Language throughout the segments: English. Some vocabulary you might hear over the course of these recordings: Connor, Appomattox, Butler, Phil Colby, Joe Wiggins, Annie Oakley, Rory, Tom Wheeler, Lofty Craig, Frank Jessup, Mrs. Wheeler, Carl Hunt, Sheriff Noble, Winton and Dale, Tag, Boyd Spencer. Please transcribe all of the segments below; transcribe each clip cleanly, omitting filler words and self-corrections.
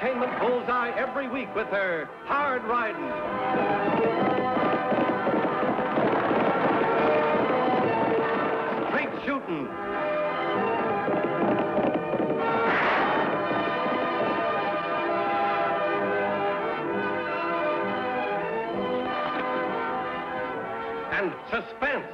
entertainment bullseye every week with her Hard Riding, Straight Shooting, and Suspense.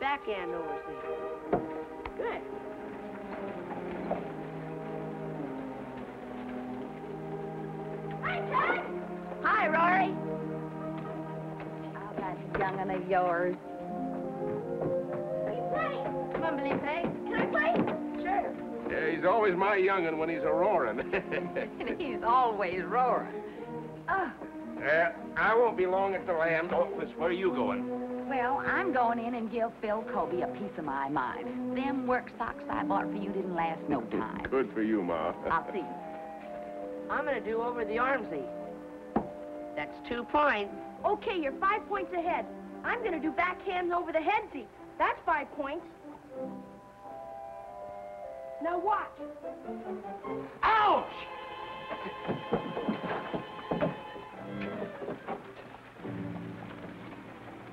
Backhand overseas. Good. Hi, Tag. Hi, Rory. Oh, that young'un of yours. Are you playing? Come on, Billy Peg. Can I play? Sure. Yeah, he's always my young'un when he's a-roaring. He's always roaring. Oh. I won't be long at the land office. Where are you going? Well, I'm going in and give Phil Colby a piece of my mind. Them work socks I bought for you didn't last no time. Good for you, Ma. I'll see you. I'm going to do over the armsy. That's 2 points. Okay, you're 5 points ahead. I'm going to do backhands over the headsy. That's 5 points. Now watch. Ouch!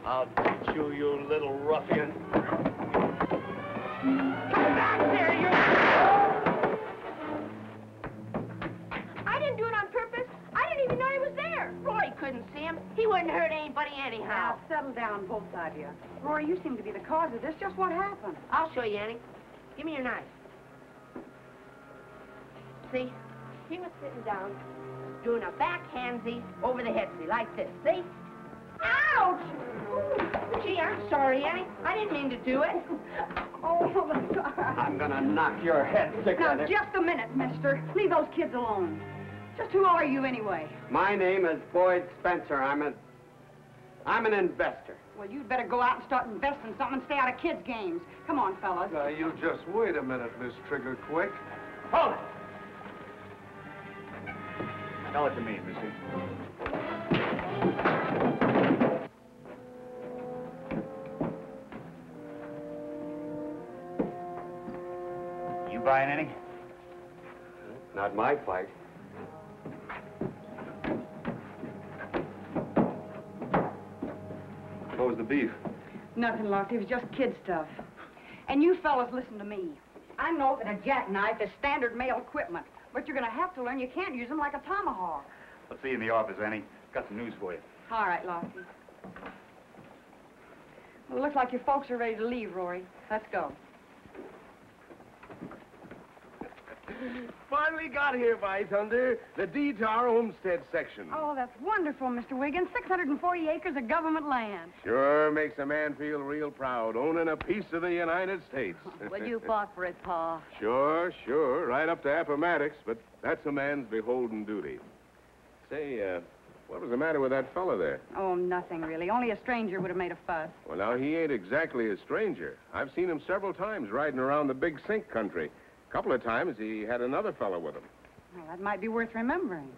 I'll beat you, you little ruffian. Come back there, you... I didn't do it on purpose. I didn't even know he was there. Rory couldn't see him. He wouldn't hurt anybody anyhow. Now, settle down, both of you. Rory, you seem to be the cause of this. Just what happened? I'll show you, Annie. Give me your knife. See? He was sitting down, doing a backhandsy over the headsy like this. See? Ouch! Gee, I'm sorry, Annie. I didn't mean to do it. Oh, my God. I'm gonna knock your head thick. Now, just a minute, mister. Leave those kids alone. Just who are you, anyway? My name is Boyd Spencer. I'm an investor. Well, you'd better go out and start investing something and stay out of kids' games. Come on, fellas. Now, you just wait a minute, Miss Trigger Quick. Hold it! Tell it to me, Missy. Buying any? Not my fight. What was the beef? Nothing, Lofty. It was just kid stuff. And you fellas, listen to me. I know that a jackknife is standard male equipment, but you're going to have to learn you can't use them like a tomahawk. I'll see you in the office, Annie. Got some news for you. All right, Lofty. Well, it looks like your folks are ready to leave, Rory. Let's go. Finally got here, by thunder. The deed to our homestead section. Oh, that's wonderful, Mr. Wiggins. 640 acres of government land. Sure makes a man feel real proud, owning a piece of the United States. Well, you fought for it, Pa. Sure. Right up to Appomattox, but that's a man's beholden duty. Say, what was the matter with that fella there? Oh, nothing, really. Only a stranger would have made a fuss. Well, now, he ain't exactly a stranger. I've seen him several times riding around the Big Sink country. A couple of times, he had another fellow with him. Well, that might be worth remembering.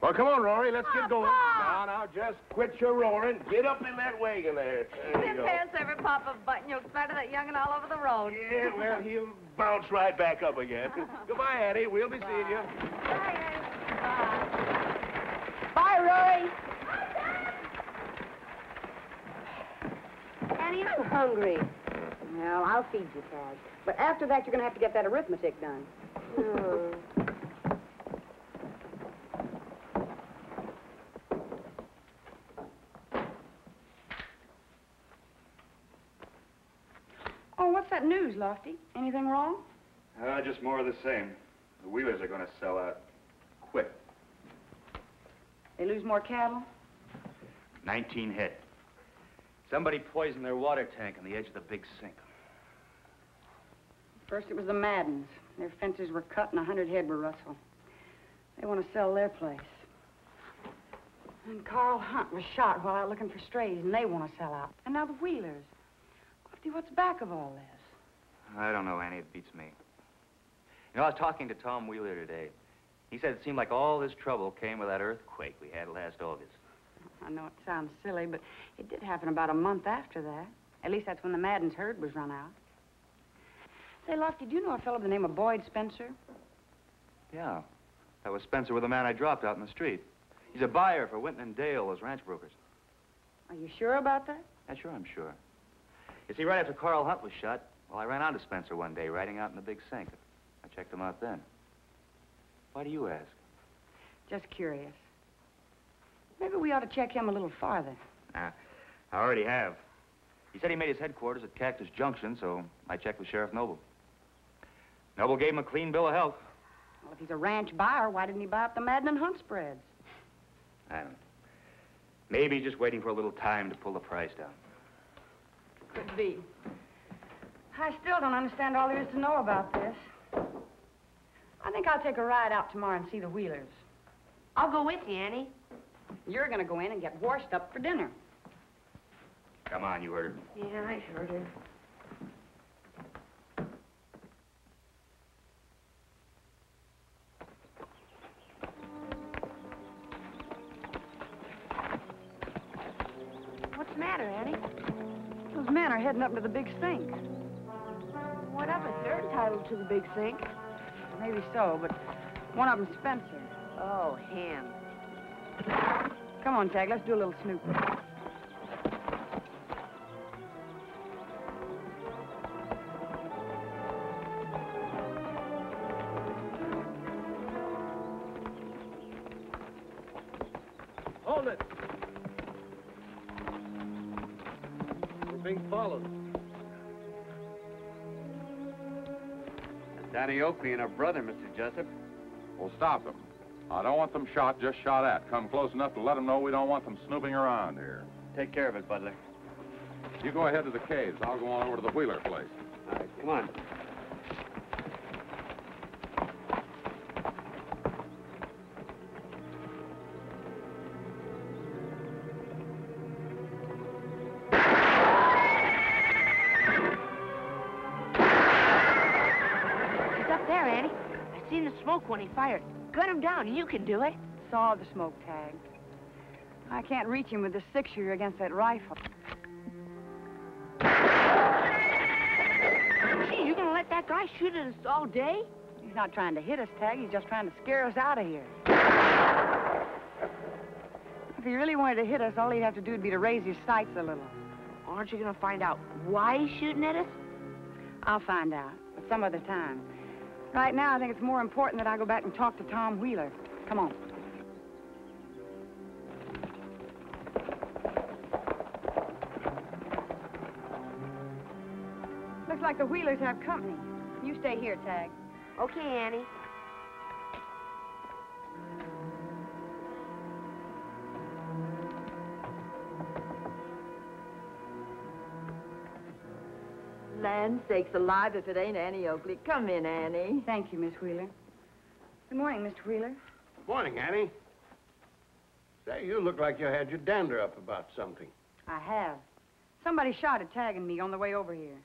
Well, come on, Rory, let's get going. Pa! Now, just quit your roaring. Get up in that wagon there. Then pass every pop of button. You'll splatter that young'un all over the road. Yeah, well, he'll bounce right back up again. Goodbye, Annie. We'll be seeing you. Bye, Annie. Bye. Bye, Rory. Bye, Annie, I'm hungry. Well, I'll feed you, Tag. But after that, you're going to have to get that arithmetic done. Oh, what's that news, Lofty? Anything wrong? Just more of the same. The Wheelers are going to sell out. Quick. They lose more cattle? 19 head. Somebody poisoned their water tank on the edge of the Big Sink. First it was the Maddens. Their fences were cut and 100 head were rustled. They want to sell their place. And Carl Hunt was shot while out looking for strays, and they want to sell out. And now the Wheelers. Lofty, what's back of all this? I don't know, Annie. It beats me. You know, I was talking to Tom Wheeler today. He said it seemed like all this trouble came with that earthquake we had last August. I know it sounds silly, but it did happen about a month after that. At least that's when the Maddens' herd was run out. Say, Lofty, do you know a fellow by the name of Boyd Spencer? Yeah. That was Spencer with a man I dropped out in the street. He's a buyer for Winton and Dale, those ranch brokers. Are you sure about that? Yeah, sure, I'm sure. You see, right after Carl Hunt was shot, well, I ran onto Spencer one day, riding out in the big sink. I checked him out then. Why do you ask? Just curious. Maybe we ought to check him a little farther. Nah, I already have. He said he made his headquarters at Cactus Junction, so I checked with Sheriff Noble. Noble gave him a clean bill of health. Well, if he's a ranch buyer, why didn't he buy up the Madden and Hunt spreads? I don't know. Maybe he's just waiting for a little time to pull the price down. Could be. I still don't understand all there is to know about this. I think I'll take a ride out tomorrow and see the Wheelers. I'll go with you, Annie. You're going to go in and get washed up for dinner. Come on, you heard her. Yeah, I heard her. What's the matter, Annie? Those men are heading up to the big sink. What of us? They're entitled to the big sink. Maybe so, but one of them's Spencer. Oh, him. Come on, Tag, let's do a little snooping. Hold it! We're being followed. That's Annie Oakley and her brother, Mr. Jessup. We'll stop them. I don't want them shot, just shot at. Come close enough to let them know we don't want them snooping around here. Take care of it, Butler. You go ahead to the caves. I'll go on over to the Wheeler place. All right, come on. He's up there, Annie. I seen the smoke when he fired. Gun him down. You can do it. Saw the smoke, Tag. I can't reach him with this six-shooter against that rifle. Gee, you gonna let that guy shoot at us all day? He's not trying to hit us, Tag. He's just trying to scare us out of here. If he really wanted to hit us, all he'd have to do would be to raise his sights a little. Aren't you gonna find out why he's shooting at us? I'll find out, but some other time. Right now, I think it's more important that I go back and talk to Tom Wheeler. Come on. Looks like the Wheelers have company. You stay here, Tag. Okay, Annie. Land sakes alive if it ain't Annie Oakley. Come in, Annie. Thank you, Miss Wheeler. Good morning, Mr. Wheeler. Good morning, Annie. Say, you look like you had your dander up about something. I have. Somebody shot at Tag and me on the way over here.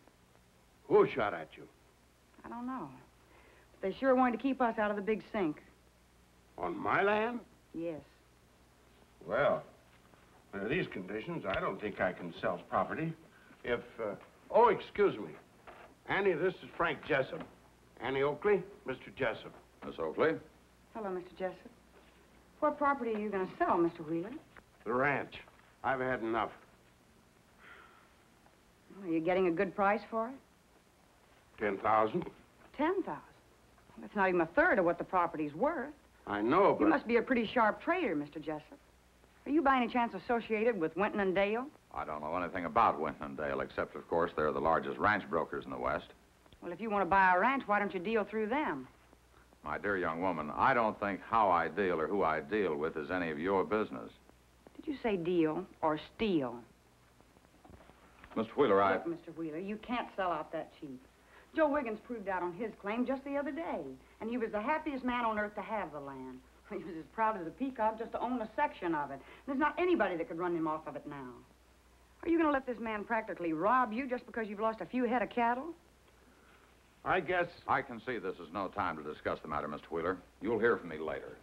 Who shot at you? I don't know. But they sure wanted to keep us out of the big sink. On my land? Yes. Well, under these conditions, I don't think I can sell property. If, Oh, excuse me. Annie, this is Frank Jessup. Annie Oakley, Mr. Jessup. Miss Oakley. Hello, Mr. Jessup. What property are you going to sell, Mr. Wheeler? The ranch. I've had enough. Well, are you getting a good price for it? $10,000. $10,000? That's not even a third of what the property's worth. I know, but... You must be a pretty sharp trader, Mr. Jessup. Are you by any chance associated with Winton and Dale? I don't know anything about Winton and Dale, except, of course, they're the largest ranch brokers in the West. Well, if you want to buy a ranch, why don't you deal through them? My dear young woman, I don't think how I deal or who I deal with is any of your business. Did you say deal or steal? Mr. Wheeler, I... Look, Mr. Wheeler, you can't sell out that cheap. Joe Wiggins proved out on his claim just the other day, and he was the happiest man on earth to have the land. He was as proud as a peacock just to own a section of it. There's not anybody that could run him off of it now. Are you going to let this man practically rob you just because you've lost a few head of cattle? I guess... I can see this is no time to discuss the matter, Mr. Wheeler. You'll hear from me later.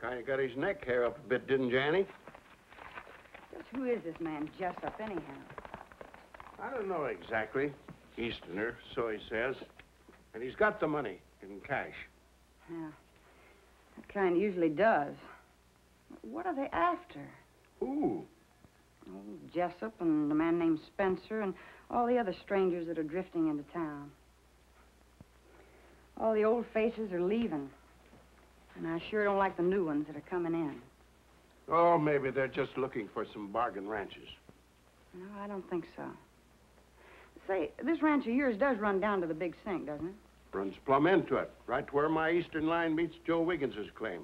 Kind of got his neck hair up a bit, didn't you, Annie? Just who is this man Jessup, anyhow? I don't know exactly. Easterner, so he says. And he's got the money in cash. Yeah. That kind usually does. What are they after? Who? Oh, Jessup and the man named Spencer and all the other strangers that are drifting into town. All the old faces are leaving. And I sure don't like the new ones that are coming in. Oh, maybe they're just looking for some bargain ranches. No, I don't think so. Say, this ranch of yours does run down to the Big Sink, doesn't it? Runs plumb into it, right to where my eastern line meets Joe Wiggins's claim.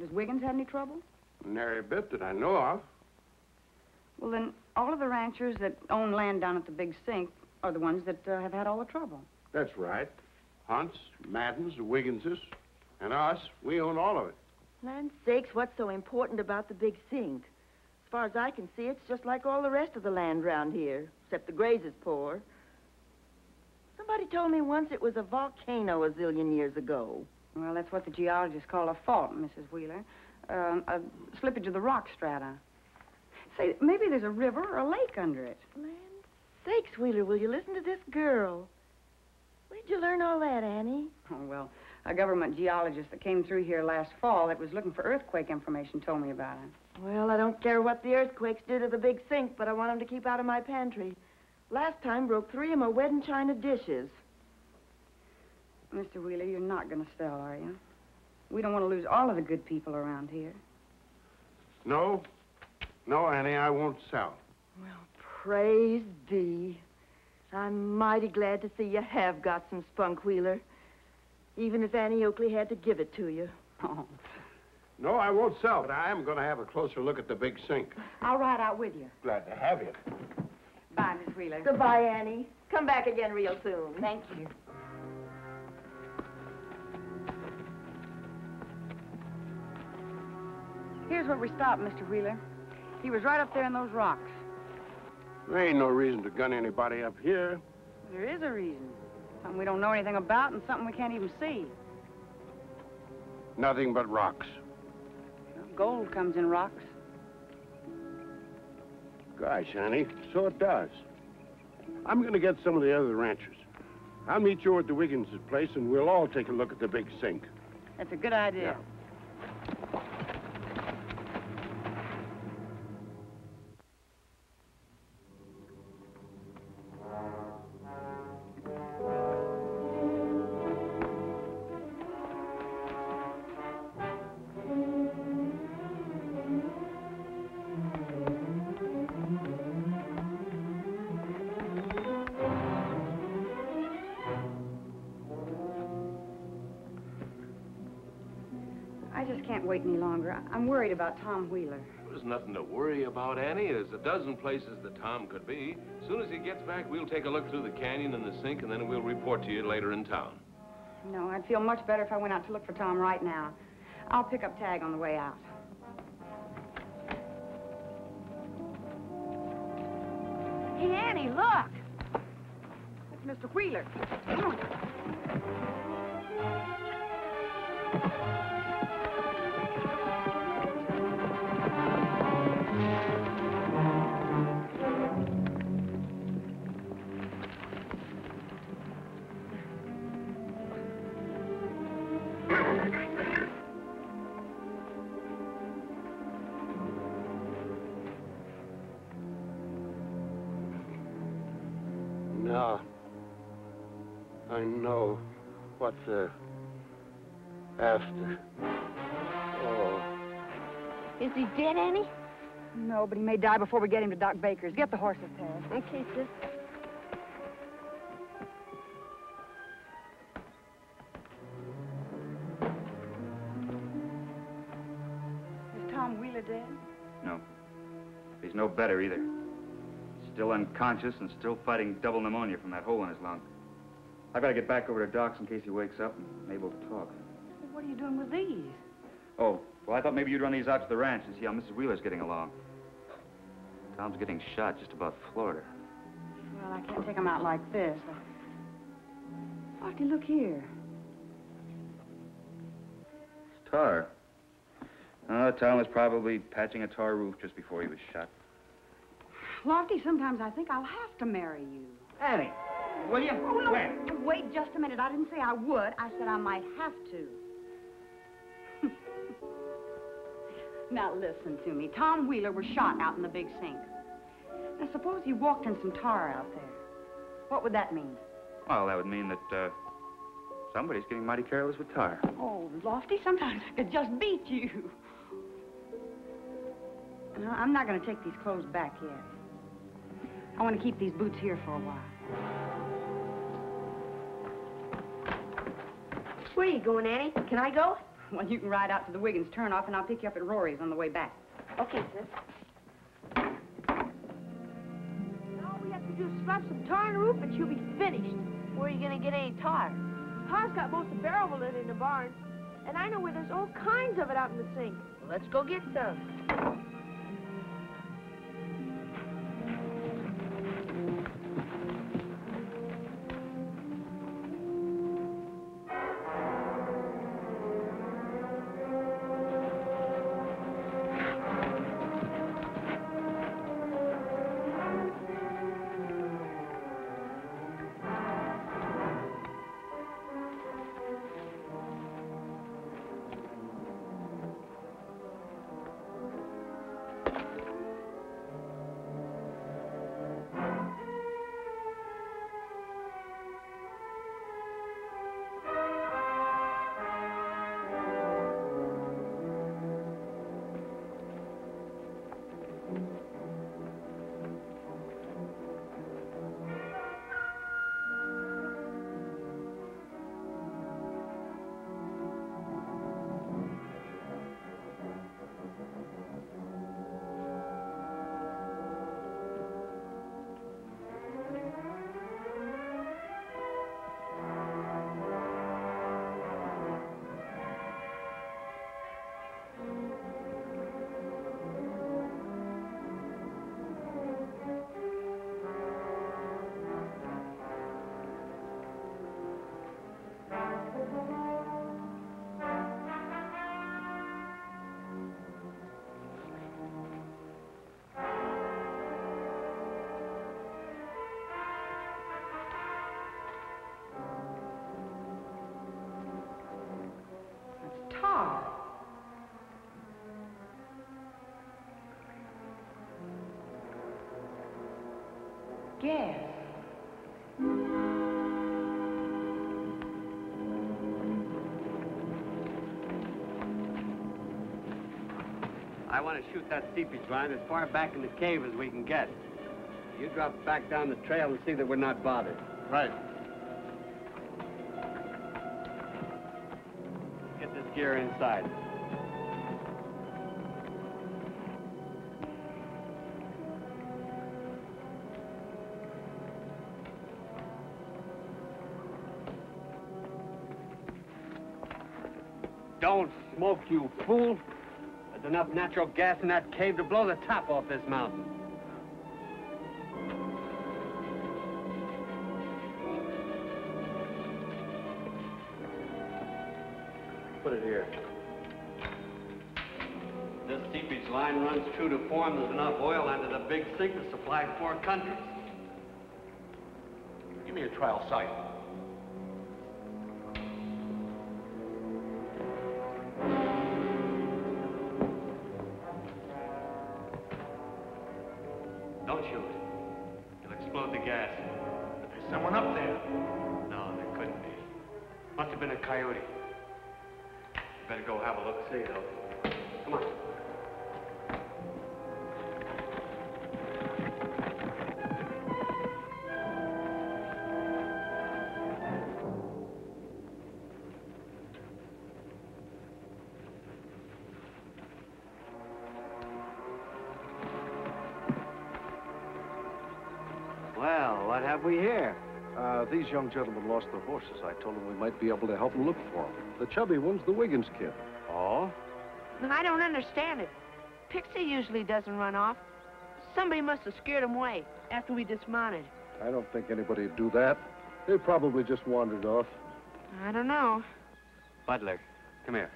Does Wiggins have any trouble? Nary a bit that I know of. Well, then, all of the ranchers that own land down at the Big Sink are the ones that have had all the trouble. That's right. Hunt's, Madden's, the Wigginses, and us, we own all of it. Land sakes, what's so important about the Big Sink? As far as I can see, it's just like all the rest of the land round here, except the graze is poor. Somebody told me once it was a volcano a zillion years ago. Well, that's what the geologists call a fault, Mrs. Wheeler. A slippage of the rock strata. Say, maybe there's a river or a lake under it. Land sakes, Wheeler, will you listen to this girl? Where'd you learn all that, Annie? Oh, well, a government geologist that came through here last fall that was looking for earthquake information told me about it. Well, I don't care what the earthquakes do to the Big Sink, but I want them to keep out of my pantry. Last time broke three of my wedding china dishes. Mr. Wheeler, you're not going to sell, are you? We don't want to lose all of the good people around here. No. No, Annie, I won't sell. Well, praise thee. I'm mighty glad to see you have got some spunk, Wheeler. Even if Annie Oakley had to give it to you. Oh. No, I won't sell, but I am going to have a closer look at the Big Sink. I'll ride out with you. Glad to have you. Bye, Miss Wheeler. Goodbye, Annie. Come back again real soon. Thank you. Here's where we stopped, Mr. Wheeler. He was right up there in those rocks. There ain't no reason to gun anybody up here. There is a reason. Something we don't know anything about and something we can't even see. Nothing but rocks. Gold comes in rocks. Gosh, Annie, so it does. I'm going to get some of the other ranchers. I'll meet you at the Wiggins' place, and we'll all take a look at the Big Sink. That's a good idea. Yeah. I'm worried about Tom Wheeler. There's nothing to worry about, Annie. There's a dozen places that Tom could be. As soon as he gets back, we'll take a look through the canyon and the sink, and then we'll report to you later in town. No, I'd feel much better if I went out to look for Tom right now. I'll pick up Tag on the way out. Hey, Annie, look! That's Mr. Wheeler. Come on. I know what they're after. Oh. Is he dead, Annie? No, but he may die before we get him to Doc Baker's. Get the horses, Tag. Okay, sis. Is Tom Wheeler dead? No. He's no better either. Still unconscious and still fighting double pneumonia from that hole in his lung. I've got to get back over to Doc's in case he wakes up and I'm able to talk. What are you doing with these? Oh, well, I thought maybe you'd run these out to the ranch and see how Mrs. Wheeler's getting along. Tom's getting shot just about Florida. Well, I can't take him out like this. Lofty, look here. It's tar. Tom was probably patching a tar roof just before he was shot. Lofty, sometimes I think I'll have to marry you. Annie, will you? Oh, no. When? Wait just a minute. I didn't say I would. I said I might have to. Now, listen to me. Tom Wheeler was shot out in the big sink. Now, suppose he walked in some tar out there. What would that mean? Well, that would mean that, somebody's getting mighty careless with tar. Oh, Lofty, sometimes I could just beat you. No, I'm not going to take these clothes back yet. I want to keep these boots here for a while. Where are you going, Annie? Can I go? Well, you can ride out to the Wiggins turnoff, and I'll pick you up at Rory's on the way back. Okay, sis. All we have to do is slap some tar on the roof, and she'll be finished. Where are you going to get any tar? Pa's got most of the barrel of it in the barn, and I know where there's all kinds of it out in the sink. Well, let's go get some. Yes. I want to shoot that seepage line as far back in the cave as we can get. You drop back down the trail and see that we're not bothered. Right. Get this gear inside. Don't smoke, you fool. There's enough natural gas in that cave to blow the top off this mountain. Put it here. This seepage line runs true to form. There's enough oil under the big sink to supply 4 countries. Give me a trial site. These young gentlemen lost their horses. I told them we might be able to help them look for them. The chubby one's the Wiggins kid. Oh? I don't understand it. Pixie usually doesn't run off. Somebody must have scared him away after we dismounted. I don't think anybody would do that. They probably just wandered off. I don't know. Butler, come here.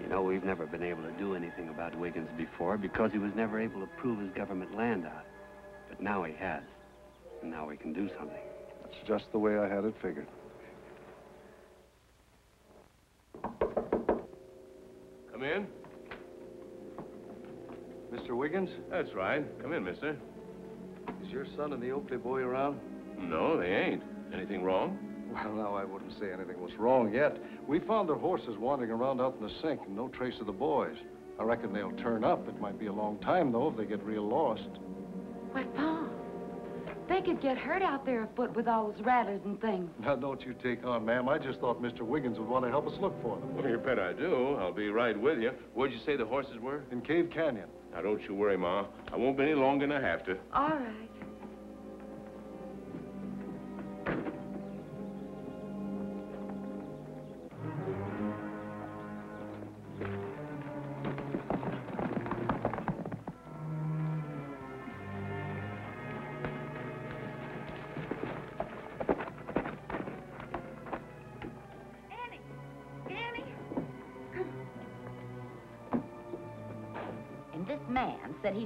You know, we've never been able to do anything about Wiggins before because he was never able to prove his government land out. But now he has. And now we can do something. That's just the way I had it figured. Come in. Mr. Wiggins? That's right. Come in, mister. Is your son and the Oakley boy around? No, they ain't. Anything wrong? Well, now, I wouldn't say anything was wrong yet. We found their horses wandering around out in the sink and no trace of the boys. I reckon they'll turn up. It might be a long time, though, if they get real lost. What, Pa? They could get hurt out there afoot with all those rattlers and things. Now, don't you take on, ma'am. I just thought Mr. Wiggins would want to help us look for them. Well, you bet I do. I'll be right with you. Where'd you say the horses were? In Cave Canyon. Now, don't you worry, Ma. I won't be any longer than I have to. All right.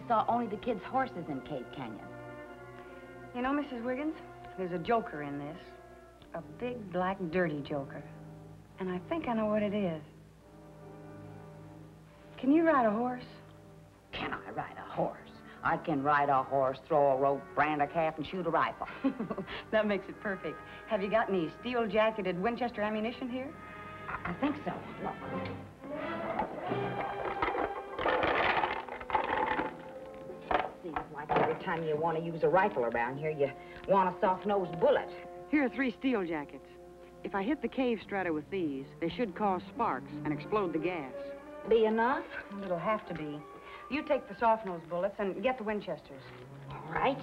Saw only the kids' horses in Cave Canyon. You know, Mrs. Wiggins, there's a joker in this. A big, black, dirty joker. And I think I know what it is. Can you ride a horse? Can I ride a horse? I can ride a horse, throw a rope, brand a calf, and shoot a rifle. That makes it perfect. Have you got any steel-jacketed Winchester ammunition here? I think so. Look. Seems like every time you want to use a rifle around here, you want a soft-nosed bullet. Here are 3 steel jackets. If I hit the cave strata with these, they should cause sparks and explode the gas. Be enough? It'll have to be. You take the soft-nosed bullets and get the Winchesters. All right.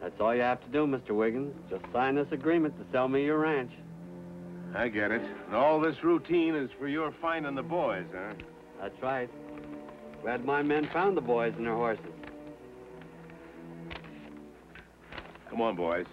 That's all you have to do, Mr. Wiggins. Just sign this agreement to sell me your ranch. I get it. And all this routine is for your finding the boys, huh? That's right. Glad my men found the boys and their horses. Come on, boys.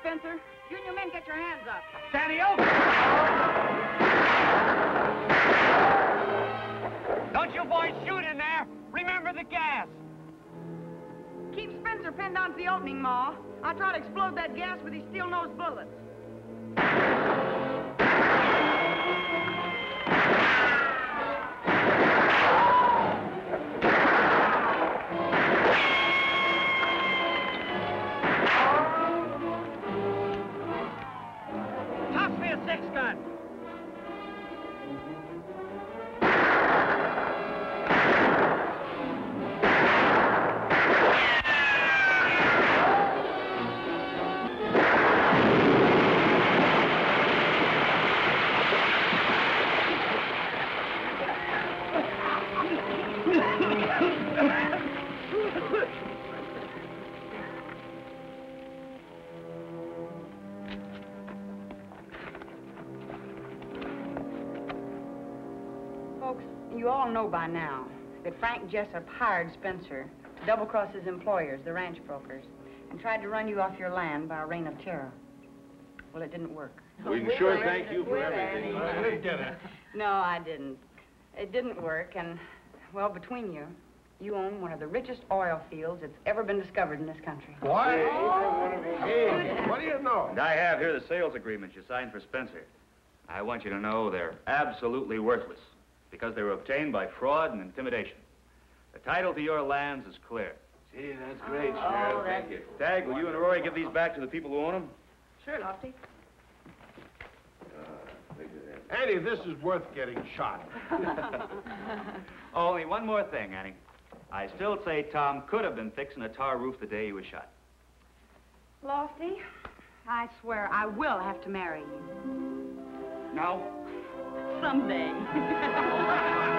Spencer, you and your men get your hands up. Danny, over! Don't you boys shoot in there. Remember the gas. Keep Spencer pinned onto the opening, Ma. I'll try to explode that gas with these steel-nosed bullets. You all know by now that Frank Jessup hired Spencer to double-cross his employers, the ranch brokers, and tried to run you off your land by a reign of terror. Well, it didn't work. We can sure thank you for everything. No, I didn't. It didn't work, and, well, between you, You own one of the richest oil fields that's ever been discovered in this country. Why? Hey, what do you know? And I have here the sales agreements you signed for Spencer. I want you to know they're absolutely worthless because they were obtained by fraud and intimidation. The title to your lands is clear. Gee, that's great, Sheriff. Thank you. Tag, will you and Rory give these back to the people who own them? Sure, Lofty. Annie, this is worth getting shot. Only one more thing, Annie. I still say Tom could have been fixing a tar roof the day he was shot. Lofty, I swear I will have to marry you. No? Someday.